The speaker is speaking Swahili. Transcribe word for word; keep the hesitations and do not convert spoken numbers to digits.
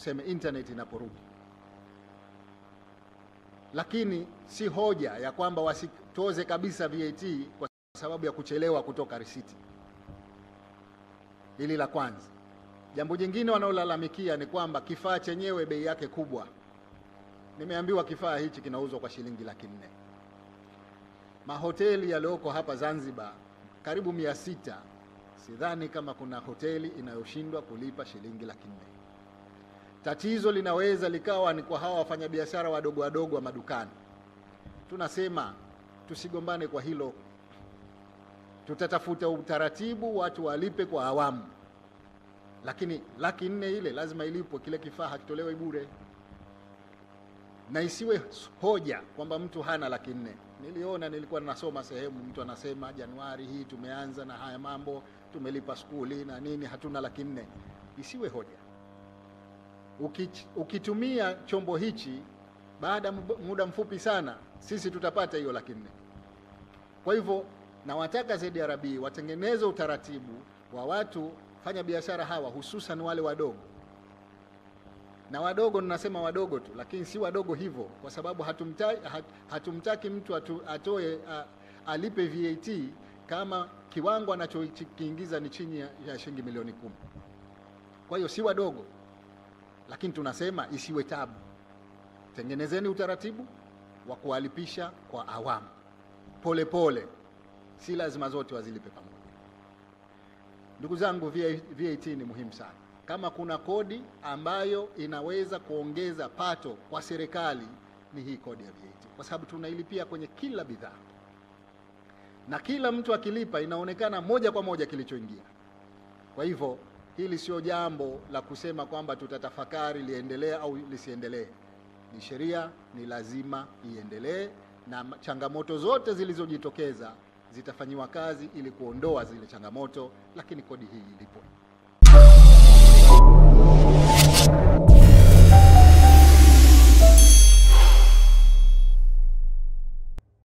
tuseme internet inaporudi. Lakini si hoja ya kwamba wasitoze kabisa V A T kwa sababu ya kuchelewa kutoka risiti. Hili la kwanza. Jambo jingine wanaolalamikia ni kwamba kifaa chenyewe bei yake kubwa. Nimeambiwa kifaa hichi kinauzwa kwa shilingi laki nne. Mahoteli yaliyoko hapa Zanzibar karibu mia sita. Sidhani kama kuna hoteli inayoshindwa kulipa shilingi laki nne. Tatizo linaweza likawa ni kwa hawa wafanyabiashara wadogo wadogo wa madukani. Tunasema tusigombane kwa hilo. Tutatafuta utaratibu watu walipe kwa awamu. Lakini laki nne ile lazima ilipwe, kile kifaa hakitolewi bure. Na isiwe hoja kwamba mtu hana laki nne. Niliona, nilikuwa nasoma sehemu mtu anasema Januari hii tumeanza na haya mambo, tumelipa skuli na nini, hatuna laki nne. Isiwe hoja. Ukitumia chombo hichi baada muda mfupi sana, sisi tutapata hiyo laki nne. Kwa hivyo na wataka Z R B watengeneze utaratibu wa watu fanya biashara hawa, hususan wale wadogo. Na wadogo ninasema wadogo tu, lakini si wadogo hivyo, kwa sababu hatumtaki, hat, hatumtaki mtu atu, atoe a, alipe V A T kama kiwango anachokiingiza ni chini ya, ya shilingi milioni kumi. Kwa hiyo si wadogo, lakini tunasema isiwe tabu. Tengenezeni utaratibu wa kuwalipisha kwa awamu, pole pole, si lazima zote wazilipe pamoja. Ndugu zangu, V A T ni muhimu sana. Kama kuna kodi ambayo inaweza kuongeza pato kwa serikali ni hii kodi ya V A T, kwa sababu tunailipia kwenye kila bidhaa. Na kila mtu akilipa inaonekana moja kwa moja kilichoingia. Kwa hivyo hili sio jambo la kusema kwamba tutatafakari liendelee au lisiendelee. Ni sheria, ni lazima iendelee, na changamoto zote zilizojitokeza zitafanywa kazi ili kuondoa zile changamoto, lakini kodi hii ilipwe.